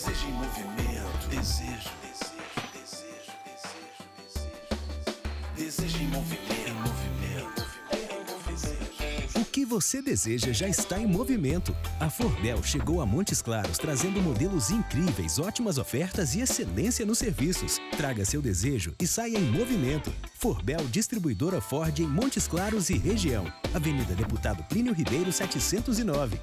Desejo em movimento, desejo em movimento. O que você deseja já está em movimento. A Forbel chegou a Montes Claros trazendo modelos incríveis, ótimas ofertas e excelência nos serviços. Traga seu desejo e saia em movimento. Forbel, distribuidora Ford em Montes Claros e região. Avenida Deputado Plínio Ribeiro, 709.